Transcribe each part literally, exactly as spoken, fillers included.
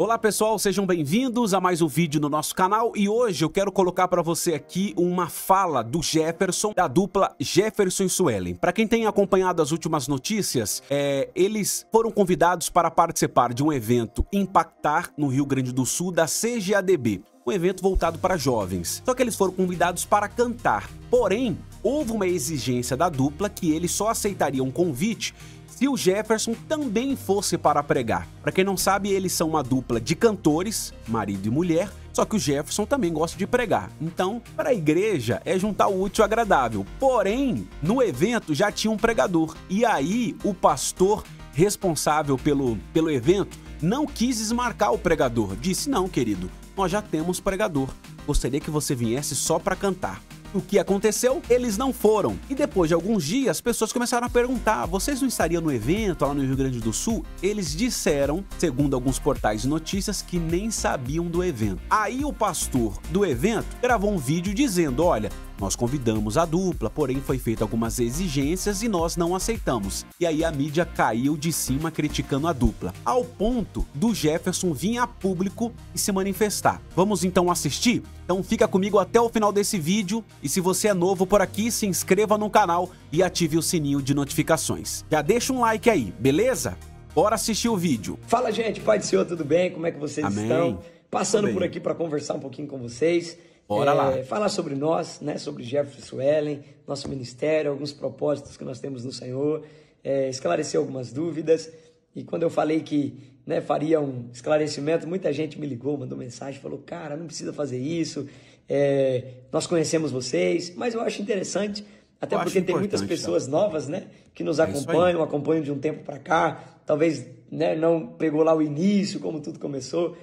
Olá pessoal, sejam bem-vindos a mais um vídeo no nosso canal e hoje eu quero colocar para você aqui uma fala do Jefferson, da dupla Jefferson e Suellen. Para quem tem acompanhado as últimas notícias, é, eles foram convidados para participar de um evento IMPACTAR no Rio Grande do Sul da C G A D B, um evento voltado para jovens. Só que eles foram convidados para cantar, porém houve uma exigência da dupla que eles só aceitariam um convite se o Jefferson também fosse para pregar. Para quem não sabe, eles são uma dupla de cantores, marido e mulher, só que o Jefferson também gosta de pregar. Então, para a igreja é juntar o útil ao agradável. Porém, no evento já tinha um pregador. E aí, o pastor responsável pelo, pelo evento não quis desmarcar o pregador. Disse, não, querido, nós já temos pregador. Gostaria que você viesse só para cantar. O que aconteceu? Eles não foram. E depois de alguns dias, as pessoas começaram a perguntar, vocês não estariam no evento lá no Rio Grande do Sul? Eles disseram, segundo alguns portais de notícias, que nem sabiam do evento. Aí o pastor do evento gravou um vídeo dizendo, olha, nós convidamos a dupla, porém foi feita algumas exigências e nós não aceitamos. E aí a mídia caiu de cima criticando a dupla, ao ponto do Jefferson vir a público e se manifestar. Vamos então assistir? Então fica comigo até o final desse vídeo e se você é novo por aqui, se inscreva no canal e ative o sininho de notificações. Já deixa um like aí, beleza? Bora assistir o vídeo. Fala gente, Pai do Senhor, tudo bem? Como é que vocês Amém. Estão? Passando Amém. Por aqui para conversar um pouquinho com vocês. Bora lá. É, falar sobre nós, né? Sobre Jefferson e Suellen, nosso ministério, alguns propósitos que nós temos no Senhor, é, esclarecer algumas dúvidas. E quando eu falei que né, faria um esclarecimento, muita gente me ligou, mandou mensagem, falou, cara, não precisa fazer isso, é, nós conhecemos vocês, mas eu acho interessante, até eu porque tem muitas pessoas tá? novas né, que nos é acompanham, acompanham de um tempo para cá, talvez né, não pegou lá o início, como tudo começou.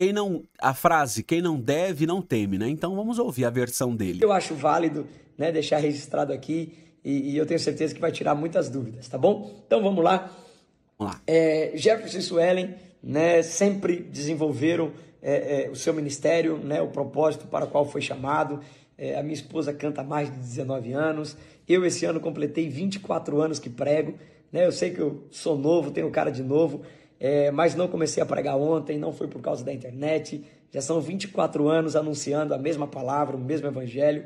Quem não, a frase, quem não deve, não teme, né? Então vamos ouvir a versão dele. Eu acho válido né, deixar registrado aqui e, e eu tenho certeza que vai tirar muitas dúvidas, tá bom? Então vamos lá. Vamos lá. É, Jefferson e Suellen né, sempre desenvolveram é, é, o seu ministério, né, o propósito para o qual foi chamado. É, a minha esposa canta há mais de dezenove anos. Eu esse ano completei vinte e quatro anos que prego. Né? Eu sei que eu sou novo, tenho cara de novo. É, mas não comecei a pregar ontem, não foi por causa da internet. Já são vinte e quatro anos anunciando a mesma palavra, o mesmo evangelho.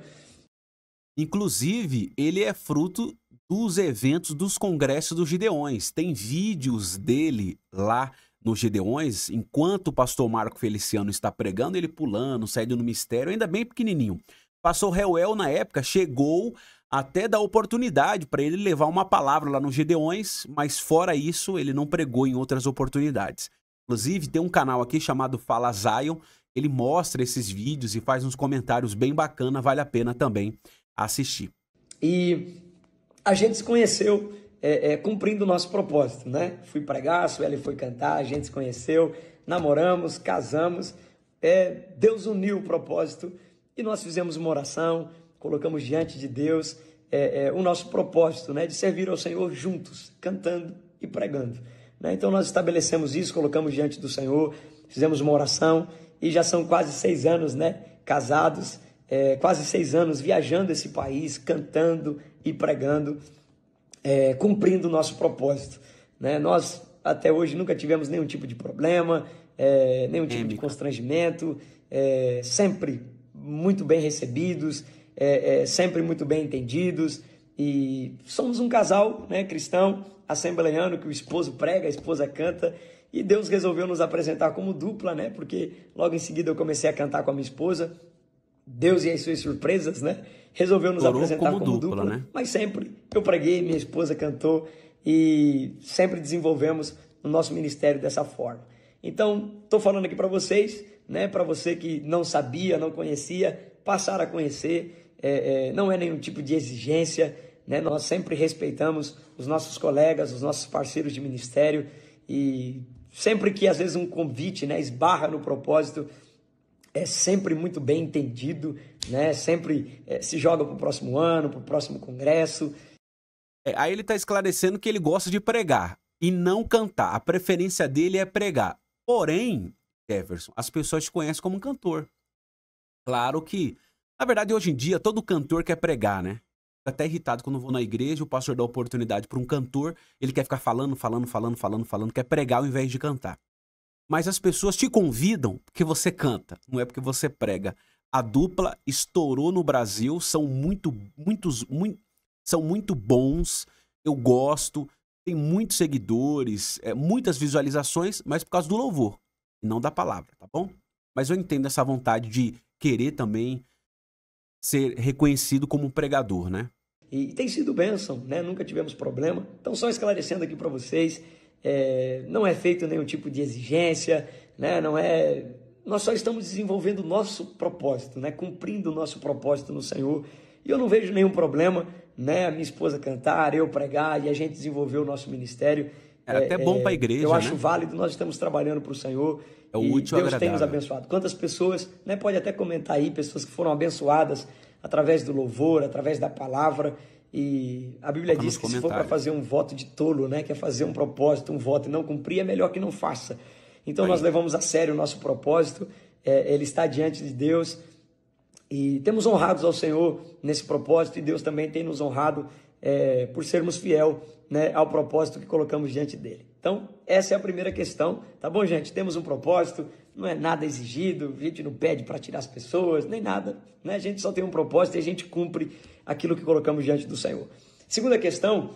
Inclusive, ele é fruto dos eventos dos congressos dos Gideões. Tem vídeos dele lá nos Gideões, enquanto o pastor Marco Feliciano está pregando, ele pulando, saindo no mistério, ainda bem pequenininho. Pastor Réuel, na época, chegou até dar oportunidade para ele levar uma palavra lá nos Gideões, mas fora isso, ele não pregou em outras oportunidades. Inclusive, tem um canal aqui chamado Fala Zion, ele mostra esses vídeos e faz uns comentários bem bacana, vale a pena também assistir. E a gente se conheceu é, é, cumprindo o nosso propósito, né? Fui pregar, a Suellen foi cantar, a gente se conheceu, namoramos, casamos, é, Deus uniu o propósito e nós fizemos uma oração, colocamos diante de Deus é, é, o nosso propósito né, de servir ao Senhor juntos, cantando e pregando. Né? Então nós estabelecemos isso, colocamos diante do Senhor, fizemos uma oração e já são quase seis anos né, casados, é, quase seis anos viajando esse país, cantando e pregando, é, cumprindo o nosso propósito. Né? Nós até hoje nunca tivemos nenhum tipo de problema, é, nenhum tipo de constrangimento, é, sempre muito bem recebidos, É, é, sempre muito bem entendidos e somos um casal né, cristão, assembleiano, que o esposo prega, a esposa canta e Deus resolveu nos apresentar como dupla, né? Porque logo em seguida eu comecei a cantar com a minha esposa, Deus e as suas surpresas, né? Resolveu nos Corou apresentar como, como dupla, dupla né? Mas sempre eu preguei, minha esposa cantou e sempre desenvolvemos o nosso ministério dessa forma. Então, estou falando aqui para vocês, né? Para você que não sabia, não conhecia, passar a conhecer. É, é, não é nenhum tipo de exigência, né? Nós sempre respeitamos os nossos colegas, os nossos parceiros de ministério e sempre que às vezes um convite né, esbarra no propósito, é sempre muito bem entendido, né? Sempre é, se joga para o próximo ano, para o próximo congresso. É, aí ele está esclarecendo que ele gosta de pregar e não cantar, a preferência dele é pregar. Porém, Jefferson, as pessoas te conhecem como um cantor. Claro que na verdade, hoje em dia, todo cantor quer pregar, né? Fico até irritado quando eu vou na igreja, o pastor dá oportunidade para um cantor, ele quer ficar falando, falando, falando, falando, falando, quer pregar ao invés de cantar. mas as pessoas te convidam porque você canta, não é porque você prega. A dupla estourou no Brasil, são muito, muitos, muito, são muito bons, eu gosto, tem muitos seguidores, é, muitas visualizações, mas por causa do louvor, não da palavra, tá bom? Mas eu entendo essa vontade de querer também ser reconhecido como um pregador, né? E tem sido bênção, né? Nunca tivemos problema. Então, só esclarecendo aqui para vocês, é, não é feito nenhum tipo de exigência, né? Não é... Nós só estamos desenvolvendo o nosso propósito, né? Cumprindo o nosso propósito no Senhor. E eu não vejo nenhum problema, né? A minha esposa cantar, eu pregar, e a gente desenvolver o nosso ministério. É até bom para a igreja, Eu né? acho válido, nós estamos trabalhando para o Senhor. É o útil e Deus tem nos abençoado. Quantas pessoas, né? Pode até comentar aí, pessoas que foram abençoadas através do louvor, através da palavra. E a Bíblia diz que se for para fazer um voto de tolo, né? Que é fazer um propósito, um voto e não cumprir, é melhor que não faça. Então, aí. Nós levamos a sério o nosso propósito, é, ele está diante de Deus e temos honrados ao Senhor nesse propósito e Deus também tem nos honrado é, por sermos fiel, né, ao propósito que colocamos diante dele. Então, essa é a primeira questão, tá bom, gente? Temos um propósito, não é nada exigido, a gente não pede para tirar as pessoas, nem nada, né? A gente só tem um propósito e a gente cumpre aquilo que colocamos diante do Senhor. Segunda questão,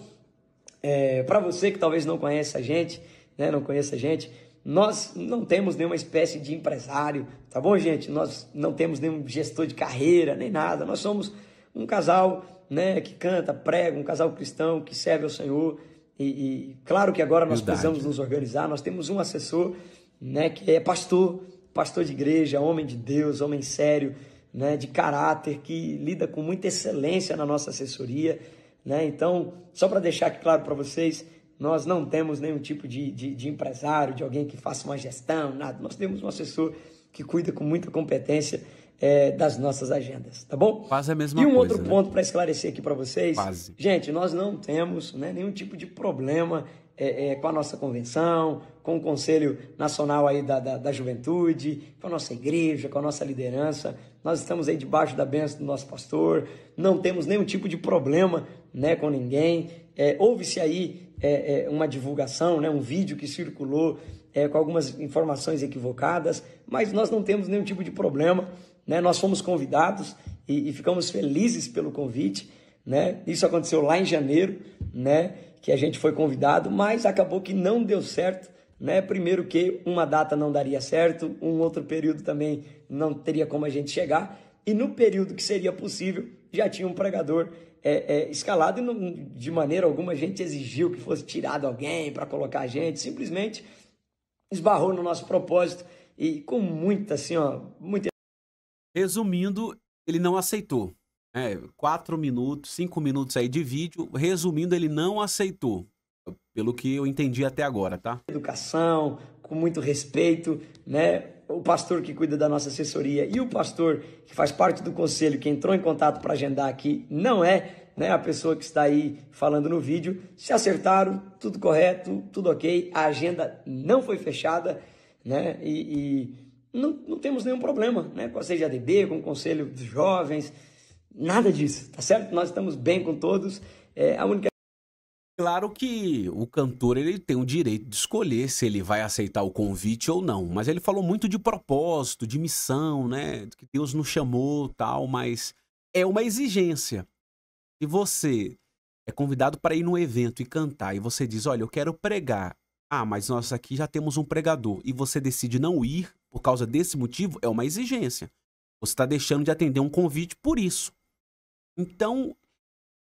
é, para você que talvez não conheça a gente, né, não conheça a gente, nós não temos nenhuma espécie de empresário, tá bom, gente? Nós não temos nenhum gestor de carreira, nem nada. Nós somos um casal, né, que canta, prega, um casal cristão que serve ao Senhor. E, e claro que agora nós Verdade. precisamos nos organizar. Nós temos um assessor, né, que é pastor, pastor de igreja, homem de Deus, homem sério, né, de caráter, que lida com muita excelência na nossa assessoria, né? Então, só para deixar aqui claro para vocês... Nós não temos nenhum tipo de, de, de empresário, de alguém que faça uma gestão, nada. Nós temos um assessor que cuida com muita competência é, das nossas agendas, tá bom? Quase a mesma coisa. E um coisa, outro né? ponto para esclarecer aqui para vocês. Quase. Gente, nós não temos, né, nenhum tipo de problema é, é, com a nossa convenção, com o Conselho Nacional aí da, da, da Juventude, com a nossa igreja, com a nossa liderança. Nós estamos aí debaixo da bênção do nosso pastor. Não temos nenhum tipo de problema, né, com ninguém. É, Houve-se aí... É, é, uma divulgação, né, um vídeo que circulou é, com algumas informações equivocadas, mas nós não temos nenhum tipo de problema, né? Nós fomos convidados e, e ficamos felizes pelo convite, né? Isso aconteceu lá em janeiro, né, que a gente foi convidado, mas acabou que não deu certo, né? Primeiro que uma data não daria certo, um outro período também não teria como a gente chegar, e no período que seria possível já tinha um pregador É, é, escalado e não, de maneira alguma a gente exigiu que fosse tirado alguém para colocar a gente, simplesmente esbarrou no nosso propósito e com muita, assim, ó, muita... Resumindo, ele não aceitou. É, quatro minutos, cinco minutos aí de vídeo, resumindo, ele não aceitou, pelo que eu entendi até agora, tá? Educação, com muito respeito, né? O pastor que cuida da nossa assessoria e o pastor que faz parte do conselho, que entrou em contato para agendar aqui, não é, né, a pessoa que está aí falando no vídeo. Se acertaram, tudo correto, tudo ok, a agenda não foi fechada, né, e, e não, não temos nenhum problema, né, com a C G A D B, com o Conselho dos Jovens, nada disso, tá certo? Nós estamos bem com todos, é a única... Claro que o cantor ele tem o direito de escolher se ele vai aceitar o convite ou não, mas ele falou muito de propósito, de missão, né? Que Deus nos chamou, tal, mas é uma exigência. Se você é convidado para ir num evento e cantar e você diz, olha, eu quero pregar, ah, mas nós aqui já temos um pregador, e você decide não ir por causa desse motivo, é uma exigência. Você está deixando de atender um convite por isso. Então...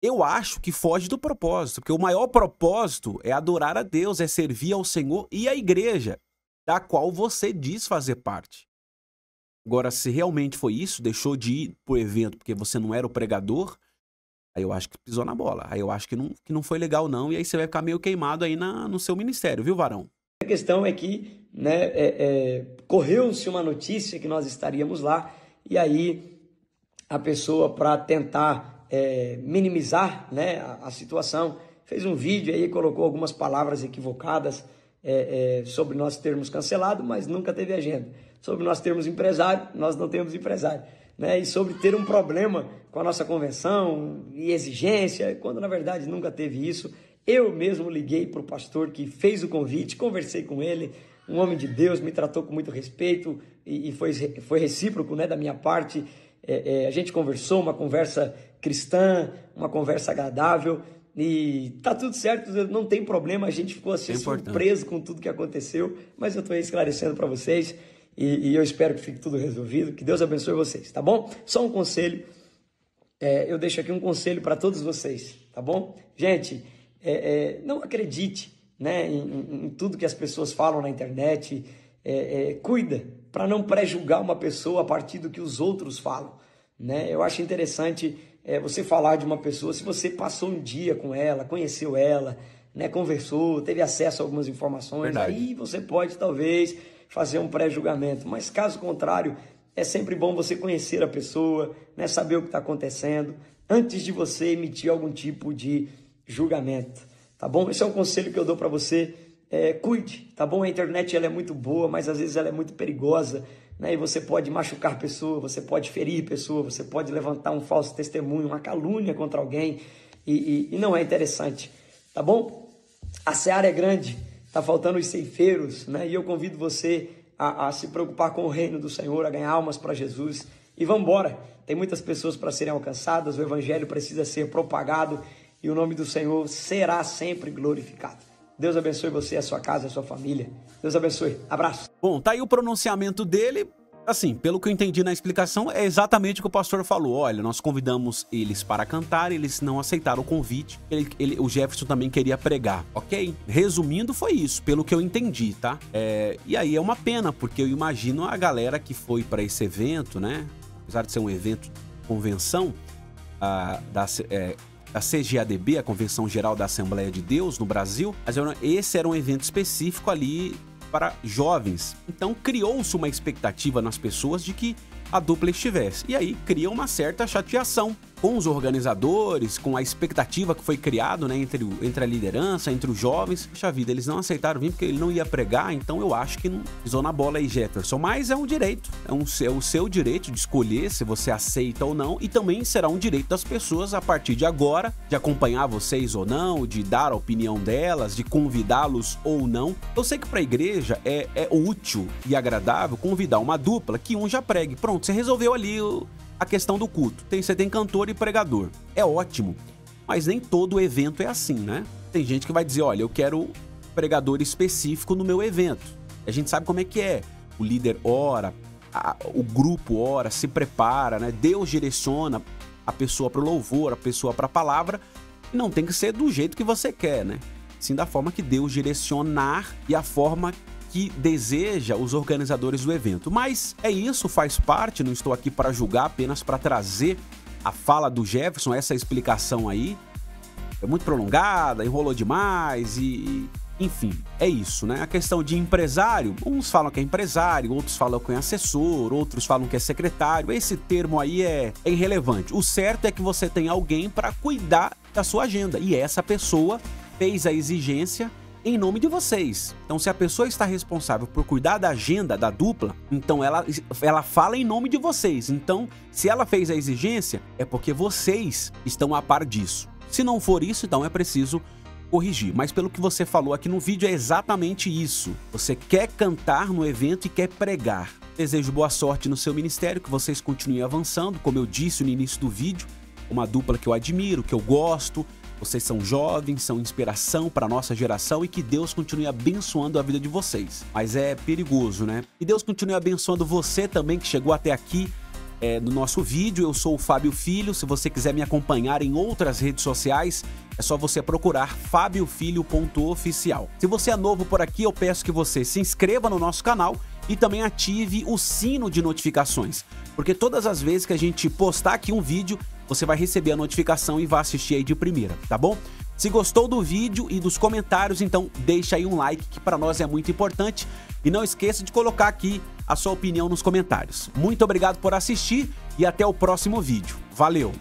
eu acho que foge do propósito, porque o maior propósito é adorar a Deus, é servir ao Senhor e à igreja, da qual você diz fazer parte. Agora, se realmente foi isso, deixou de ir pro evento porque você não era o pregador, aí eu acho que pisou na bola, aí eu acho que não, que não foi legal não, e aí você vai ficar meio queimado aí na, no seu ministério, viu, varão? A questão é que, né, é, é, correu-se uma notícia que nós estaríamos lá, e aí a pessoa, para tentar... É, minimizar, né, a, a situação, fez um vídeo aí, colocou algumas palavras equivocadas é, é, sobre nós termos cancelado, mas nunca teve agenda, sobre nós termos empresário, nós não temos empresário, né, e sobre ter um problema com a nossa convenção e exigência, quando na verdade nunca teve isso. Eu mesmo liguei para o pastor que fez o convite, conversei com ele, um homem de Deus, me tratou com muito respeito e, e foi, foi recíproco, né, da minha parte. É, é, a gente conversou, uma conversa cristã, uma conversa agradável e tá tudo certo, não tem problema. A gente ficou assim, surpreso com tudo que aconteceu, mas eu estou esclarecendo para vocês e, e eu espero que fique tudo resolvido. Que Deus abençoe vocês, tá bom? Só um conselho, é, eu deixo aqui um conselho para todos vocês, tá bom? Gente, é, é, não acredite, né, em, em tudo que as pessoas falam na internet. É, é, cuida para não pré-julgar uma pessoa a partir do que os outros falam, né? Eu acho interessante é, você falar de uma pessoa se você passou um dia com ela, conheceu ela, né, conversou, teve acesso a algumas informações. Verdade. Aí você pode talvez fazer um pré-julgamento, mas caso contrário, é sempre bom você conhecer a pessoa, né, saber o que está acontecendo antes de você emitir algum tipo de julgamento, tá bom? Esse é um conselho que eu dou para você. É, cuide, tá bom? A internet ela é muito boa, mas às vezes ela é muito perigosa, né? E você pode machucar pessoa, você pode ferir pessoa, você pode levantar um falso testemunho, uma calúnia contra alguém e, e, e não é interessante, tá bom? A seara é grande, tá faltando os ceifeiros, né? E eu convido você a, a se preocupar com o reino do Senhor, a ganhar almas para Jesus e vamos embora. Tem muitas pessoas para serem alcançadas, o evangelho precisa ser propagado e o nome do Senhor será sempre glorificado. Deus abençoe você, a sua casa, a sua família. Deus abençoe. Abraço. Bom, tá aí o pronunciamento dele. Assim, pelo que eu entendi na explicação, é exatamente o que o pastor falou. Olha, nós convidamos eles para cantar, eles não aceitaram o convite. Ele, ele, o Jefferson também queria pregar, ok? Resumindo, foi isso, pelo que eu entendi, tá? É, e aí é uma pena, porque eu imagino a galera que foi para esse evento, né? Apesar de ser um evento de convenção, a, da... É, a C G A D B, a Convenção Geral da Assembleia de Deus no Brasil, mas esse era um evento específico ali para jovens. Então criou-se uma expectativa nas pessoas de que a dupla estivesse. E aí cria uma certa chateação com os organizadores, com a expectativa que foi criada, né, entre, entre a liderança, entre os jovens. Puxa vida, eles não aceitaram vir porque ele não ia pregar, então eu acho que não pisou na bola aí, Jefferson. Mas é um direito, é, um, é o seu direito de escolher se você aceita ou não, e também será um direito das pessoas a partir de agora, de acompanhar vocês ou não, de dar a opinião delas, de convidá-los ou não. Eu sei que para a igreja é, é útil e agradável convidar uma dupla que um já pregue. Pronto, você resolveu ali a questão do culto. Tem, você tem cantor e pregador. É ótimo, mas nem todo evento é assim, né? Tem gente que vai dizer, olha, eu quero um pregador específico no meu evento. A gente sabe como é que é. O líder ora, a, o grupo ora, se prepara, né? Deus direciona a pessoa para o louvor, a pessoa para a palavra. Não tem que ser do jeito que você quer, né? Sim, da forma que Deus direcionar e a forma que deseja os organizadores do evento. Mas é isso, faz parte, não estou aqui para julgar, apenas para trazer a fala do Jefferson, essa explicação aí. É muito prolongada, enrolou demais e... Enfim, é isso, né? A questão de empresário, uns falam que é empresário, outros falam que é assessor, outros falam que é secretário. Esse termo aí é, é irrelevante. O certo é que você tem alguém para cuidar da sua agenda. E essa pessoa fez a exigência em nome de vocês. Então, se a pessoa está responsável por cuidar da agenda da dupla, então ela, ela fala em nome de vocês. Então, se ela fez a exigência, é porque vocês estão a par disso. Se não for isso, então é preciso corrigir. Mas pelo que você falou aqui no vídeo, é exatamente isso. Você quer cantar no evento e quer pregar. Desejo boa sorte no seu ministério, que vocês continuem avançando, como eu disse no início do vídeo, uma dupla que eu admiro, que eu gosto. Vocês são jovens, são inspiração para a nossa geração e que Deus continue abençoando a vida de vocês. Mas é perigoso, né? E Deus continue abençoando você também que chegou até aqui é, no nosso vídeo. Eu sou o Fábio Filho. Se você quiser me acompanhar em outras redes sociais, é só você procurar fabiofilho ponto oficial. Se você é novo por aqui, eu peço que você se inscreva no nosso canal e também ative o sino de notificações, porque todas as vezes que a gente postar aqui um vídeo, você vai receber a notificação e vai assistir aí de primeira, tá bom? Se gostou do vídeo e dos comentários, então deixa aí um like, que para nós é muito importante. E não esqueça de colocar aqui a sua opinião nos comentários. Muito obrigado por assistir e até o próximo vídeo. Valeu!